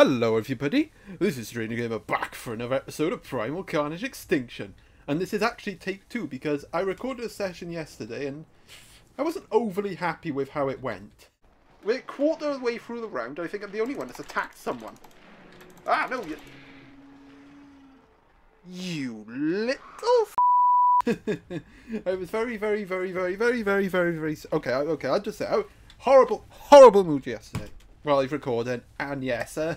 Hello everybody, this is Stranger Gamer back for another episode of Primal Carnage Extinction. And this is actually take two because I recorded a session yesterday and I wasn't overly happy with how it went. We're a quarter of the way through the round and I think I'm the only one that's attacked someone. Ah, no, you little f***. I was very... Okay, I'll just say, horrible mood yesterday. Well, I've recorded, and yes, I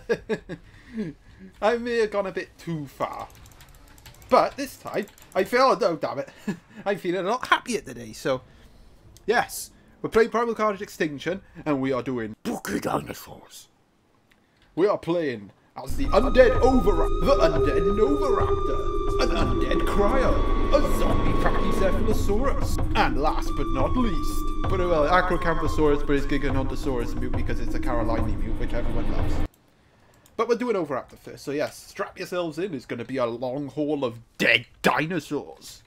may have gone a bit too far. But this time, I feel, oh no, damn it, I'm feeling a lot happier today. So, yes, we're playing Primal Carnage Extinction, and we are doing Bookie Dinosaurs. We are playing as the undead Nova-Raptor, an undead Cryo, a zombie Pachycephalosaurus, and last but not least, Acrocanthosaurus, but it's Giganontosaurus mute because it's a Carolini mute, which everyone loves. But we're doing Nova-Raptor first, so yes, strap yourselves in. It's going to be a long haul of dead dinosaurs.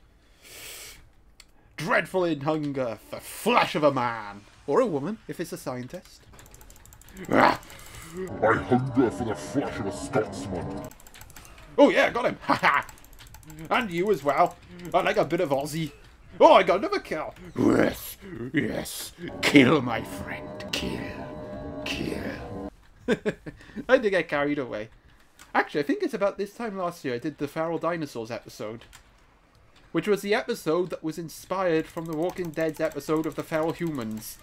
Dreadful in hunger for flesh of a man. Or a woman, if it's a scientist. Ah! I hunger for the flesh of a Scotsman. Oh yeah, got him. Haha! And you as well. I like a bit of Aussie. Oh, I got another kill! Yes, yes, kill my friend, kill. I did get carried away. Actually, I think it's about this time last year I did the Feral Dinosaurs episode, which was the episode that was inspired from the Walking Dead's episode of the Feral Humans,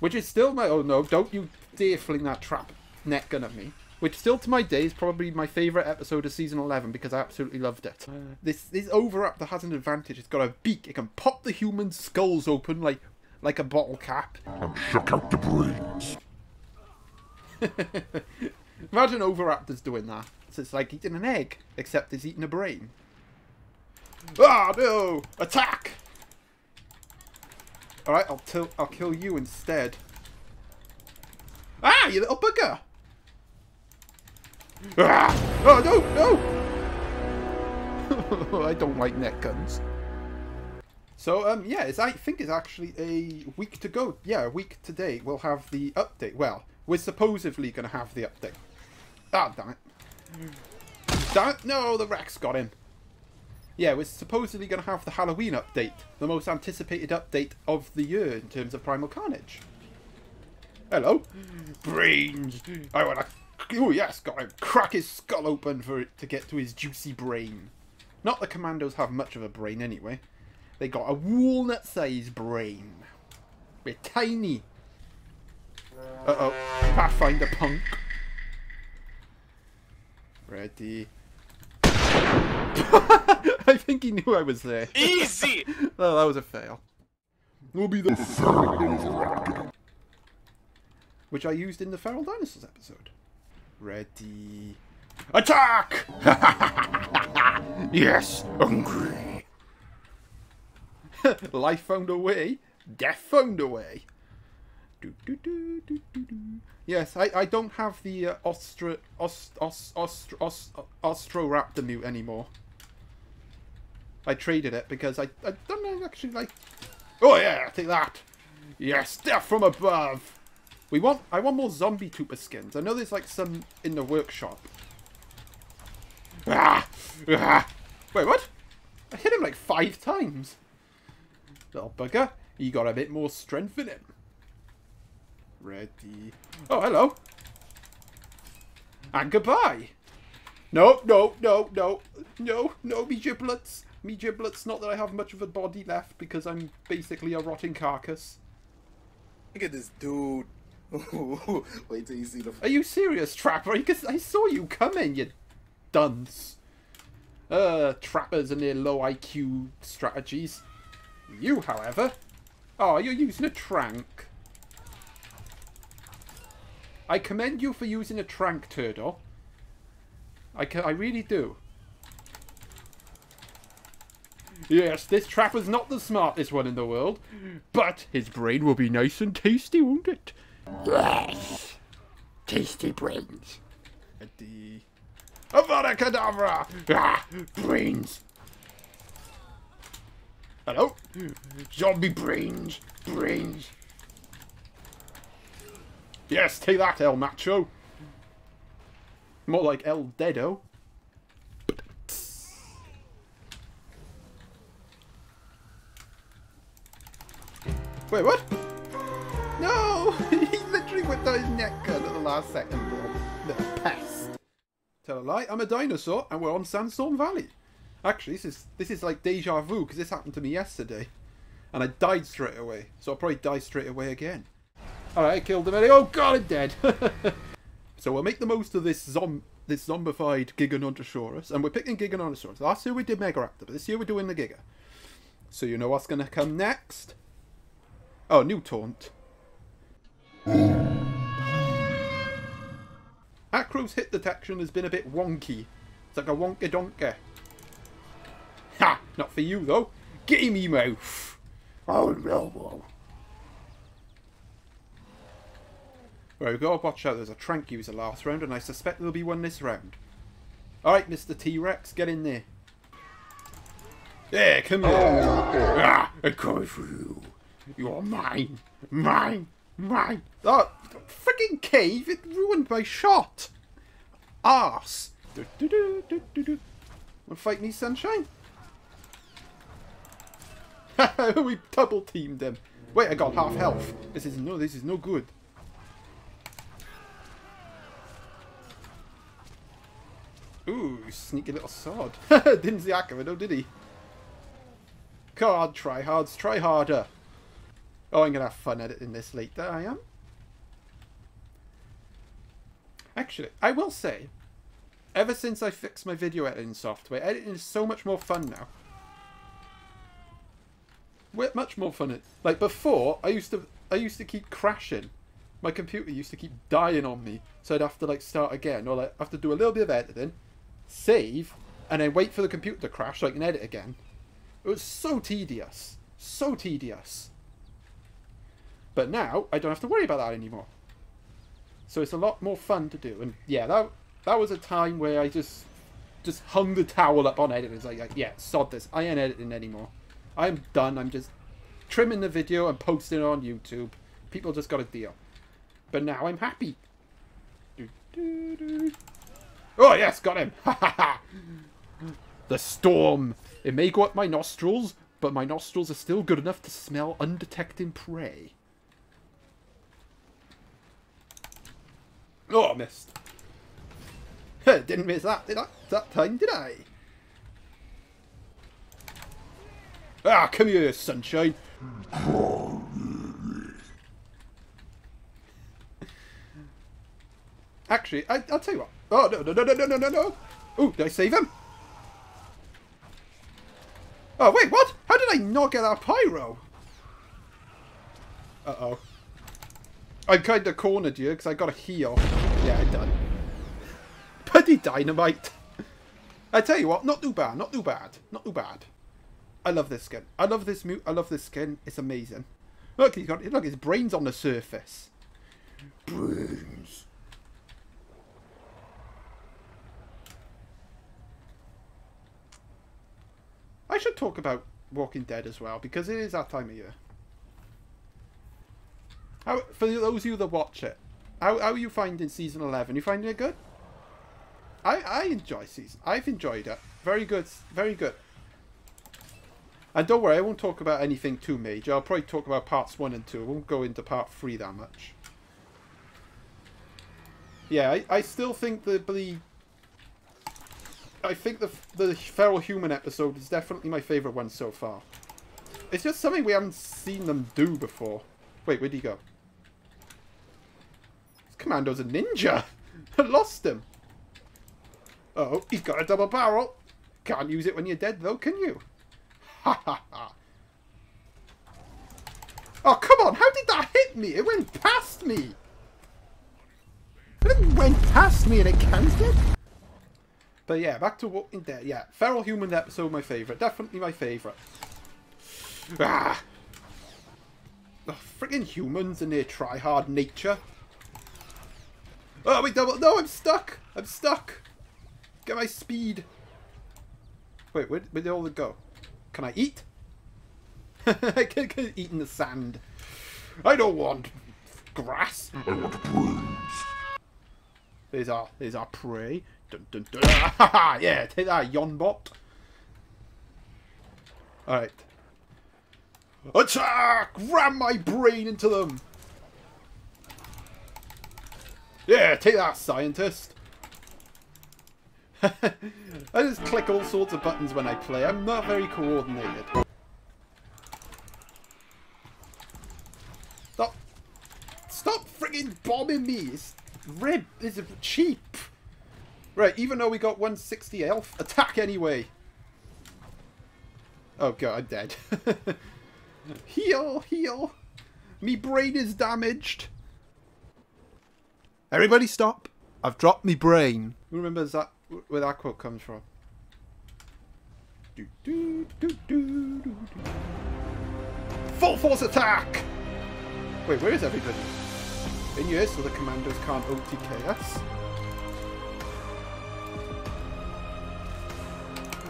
which is still my... Oh no, don't you dare fling that trap net gun at me. Which still to my day is probably my favourite episode of season 11 because I absolutely loved it. This Nova-Raptor has an advantage. It's got a beak. It can pop the human skulls open like a bottle cap. And shook out the brains. Imagine Nova-Raptors doing that. So it's like eating an egg, except it's eating a brain. Ah no! Attack! Alright, I'll kill you instead. Ah, you little bugger! Ah! Oh no! I don't like net guns. So yeah, I think it's actually a week to go. Yeah, a week today we'll have the update. Well, we're supposedly going to have the update. Ah, damn it! Damn it! No, the Rex got him. Yeah, we're supposedly going to have the Halloween update, the most anticipated update of the year in terms of Primal Carnage. Hello, brains. I want to. Oh yes, got him. Crack his skull open for it to get to his juicy brain. Not the commandos have much of a brain anyway. They got a walnut-sized brain. We're tiny. Uh-oh. Pathfinder punk. Ready. I think he knew I was there. Easy! Oh, that was a fail. We'll be the Feral Dinosaur. Which I used in the Feral Dinosaurs episode. Ready. Attack! Yes, hungry. Life found a way. Death found a way. Yes, I don't have the Austroraptor mute anymore. I traded it because I don't actually like... Oh yeah, take that. Yes, death from above. I want more zombie trooper skins. I know there's like some in the workshop. Ah! Ah! Wait, what? I hit him like 5 times. Little bugger. He got a bit more strength in him. Ready. Oh, hello. And goodbye. No, no, no, no. No, no, me giblets. Me giblets. Not that I have much of a body left because I'm basically a rotting carcass. Look at this dude. Wait till you see the... Are you serious, Trapper? I saw you coming, you dunce. Trappers and their low IQ strategies. You, however... Oh, you're using a trank. I commend you for using a trank, Turtle. I really do. Yes, this Trapper's not the smartest one in the world, but his brain will be nice and tasty, won't it? Yes! Tasty brains. Ready. Avada Kedavra! Ah! Brains! Hello? Zombie brains! Brains! Yes, take that, El Macho! More like El Dedo. Wait, what? No! He literally whipped out his neck gun at the last second. Little pest. Tell a lie, I'm a dinosaur and we're on Sandstorm Valley. Actually, this is like deja vu because this happened to me yesterday. And I died straight away. So I'll probably die straight away again. Alright, I killed him. Oh god, I'm dead! So we'll make the most of this zombified Giganontosaurus. And we're picking Giganontosaurus. Last year we did Megaraptor, but this year we're doing the Giga. So you know what's going to come next. Oh, new taunt. Acro's hit detection has been a bit wonky. It's like a wonky-donkey. Ha! Not for you, though. Gamey mouth! Oh, no. Right, we've got to watch out. There's a Trank user last round, and I suspect there'll be one this round. Alright, Mr. T-Rex, get in there. Yeah, come here. Ah, I'm coming for you. You're mine! Mine! Mine! Oh! Freaking cave! It ruined my shot! Arse! Wanna fight me, sunshine? We double teamed him! Wait, I got half health! This is no good. Ooh, sneaky little sword. Didn't see Acro, did he? God, tryhards, try harder! Oh, I'm going to have fun editing this later, I am. Actually, I will say, ever since I fixed my video editing software, editing is so much more fun now. Much more fun. Like, before, I used to keep crashing. My computer used to keep dying on me, so I'd have to, like, start again, or like, have to do a little bit of editing, save, and then wait for the computer to crash so I can edit again. It was so tedious. So tedious. But now, I don't have to worry about that anymore. So it's a lot more fun to do. And yeah, that was a time where I just hung the towel up on editing. It's like, yeah, sod this. I ain't editing anymore. I'm done. I'm just trimming the video and posting it on YouTube. People just got a deal. But now I'm happy. Oh, yes, got him. The storm. It may go up my nostrils, but my nostrils are still good enough to smell undetected prey. Oh, I missed. Didn't miss that, did I? That time, did I? Ah, come here, sunshine. Actually, I'll tell you what. Oh, no. Oh, did I save him? Oh, wait, what? How did I not get that pyro? Uh-oh. I kind of cornered you because I got a heal. Yeah, I done. Bloody dynamite. I tell you what, not too bad. I love this skin. I love this mute. I love this skin. It's amazing. Look, look, his brain's on the surface. Brains. I should talk about Walking Dead as well because it is that time of year. How, for those of you that watch it, how are you finding Season 11? You finding it good? I enjoy Season. I've enjoyed it. Very good. Very good. And don't worry, I won't talk about anything too major. I'll probably talk about parts 1 and 2. I won't go into part 3 that much. Yeah, I still think the Feral Human episode is definitely my favourite one so far. It's just something we haven't seen them do before. Wait, where'd he go? Commando's a ninja! I lost him! Oh, he's got a double barrel! Can't use it when you're dead though, can you? Ha ha ha! Oh, come on! How did that hit me? It went past me! It went past me and it cancelled? But yeah, back to Walking Dead. Yeah, Feral Human episode, my favourite. Definitely my favourite. Ah! The friggin' humans and their try-hard nature. Oh, wait, double... No, I'm stuck! I'm stuck! Get my speed! Wait, where did all the go? Can I eat? I can eat in the sand. I don't want grass. I want brains. There's our prey. Dun, dun, dun. Yeah, take that, yon bot. Alright. Attack! Ram my brain into them! Yeah, take that, scientist! I just click all sorts of buttons when I play. I'm not very coordinated. Stop! Stop friggin' bombing me! It's cheap! Right, even though we got 160 health, attack anyway! Oh god, I'm dead. Heal! Heal! Me brain is damaged! Everybody stop! I've dropped me brain. Who remembers that, where that quote comes from? Do, do, do, do, do, do. Full force attack! Wait, where is everybody? In here so the commandos can't OTK us.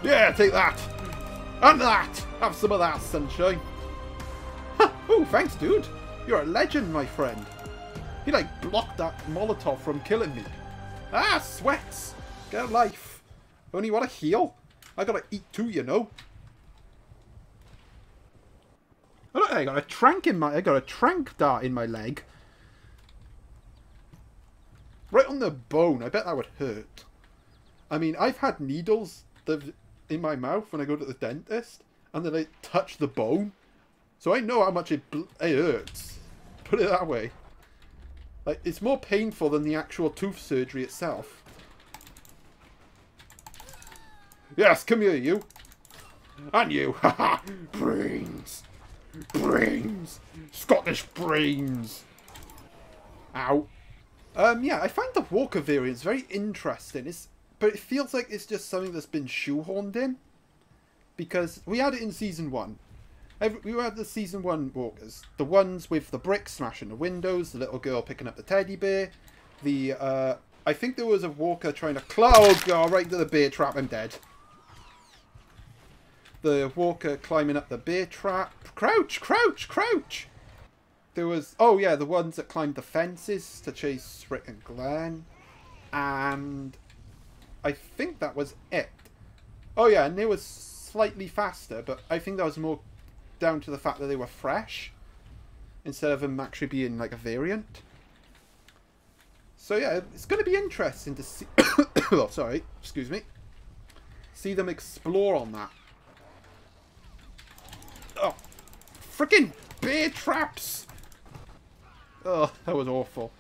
Yeah, take that! And that! Have some of that, sunshine! Ha! Oh, thanks, dude! You're a legend, my friend! He, like, blocked that Molotov from killing me. Ah, sweats! Get a life! Only want to heal? I gotta eat too, you know. Oh, look, I got a trank dart in my leg. Right on the bone. I bet that would hurt. I mean, I've had needles in my mouth when I go to the dentist, and then I touch the bone, so I know how much it hurts. Put it that way. Like, it's more painful than the actual tooth surgery itself. Yes, come here, you. And you. Haha. Brains. Brains. Scottish brains. Ow. Yeah, I find the Walker variant's very interesting. But it feels like it's just something that's been shoehorned in. Because we had it in Season 1. We had the Season 1 Walkers. The ones with the brick smashing the windows, the little girl picking up the teddy bear, the, I think there was a Walker trying to claw... Oh, God, right into the bear trap, I'm dead. The Walker climbing up the bear trap. Crouch, crouch, crouch! There was... Oh, yeah, the ones that climbed the fences to chase Rick and Glenn. And... I think that was it. Oh, yeah, and they were slightly faster, but I think that was more... down to the fact that they were fresh instead of them actually being like a variant. So yeah, it's going to be interesting to see oh, sorry, excuse me, see them explore on that. Oh, freaking bear traps. Oh, that was awful.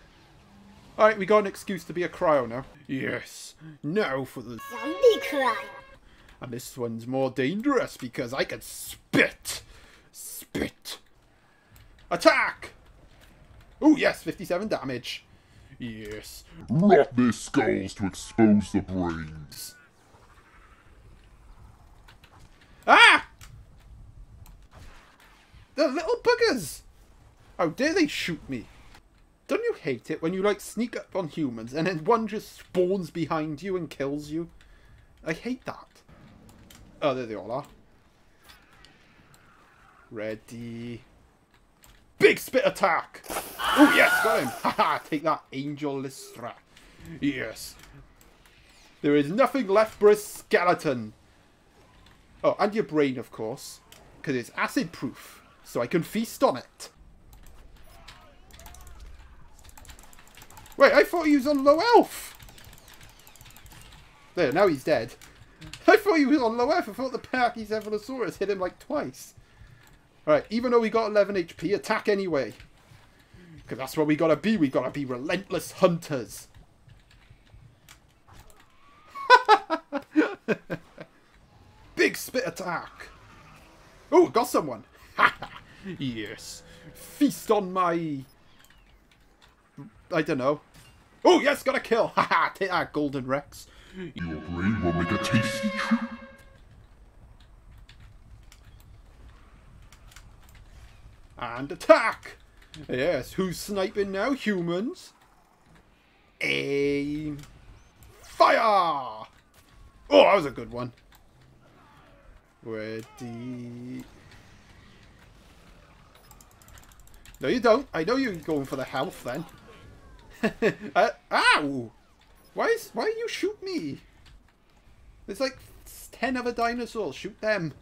Alright, we got an excuse to be a cryo now. Yes, now for the zombie cryo, and this one's more dangerous because I can spit. Spit! Attack! Oh yes, 57 damage. Yes. Rot their skulls to expose the brains. Ah! The little buggers! How dare they shoot me? Don't you hate it when you like sneak up on humans and then one just spawns behind you and kills you? I hate that. Oh, there they all are. Ready. Big spit attack! Oh, yes, got him! Haha, take that, Angel Lystra. Yes. There is nothing left but a skeleton. Oh, and your brain, of course. Because it's acid proof. So I can feast on it. Wait, I thought he was on low health. There, now he's dead. I thought he was on low health. I thought the Pachycephalosaurus hit him like twice. Alright, even though we got 11 HP, attack anyway. Because that's what we gotta be. We gotta be relentless hunters. Big spit attack. Oh, got someone. Yes. Feast on my... I don't know. Oh, yes, got a kill. Haha, take that, Golden Rex. Your brain will make a tasty treat. And attack! Yes, who's sniping now? Humans. Aim. Fire! Oh, that was a good one. Ready. No, you don't. I know you're going for the health then. Ow! Why you shoot me? There's like 10 other dinosaurs. Shoot them.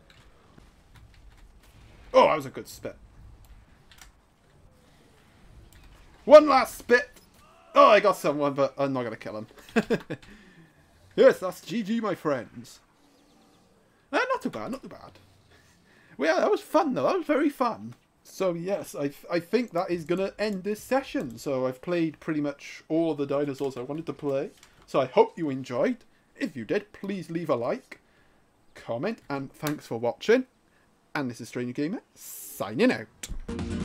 Oh, that was a good spit. One last spit. Oh, I got someone, but I'm not going to kill him. Yes, that's GG, my friends. Not too bad, not too bad. Well, yeah, that was fun, though. That was very fun. So, yes, I think that is going to end this session. So, I've played pretty much all the dinosaurs I wanted to play. So, I hope you enjoyed. If you did, please leave a like, comment, and thanks for watching. And this is Stranger Gamer, signing out.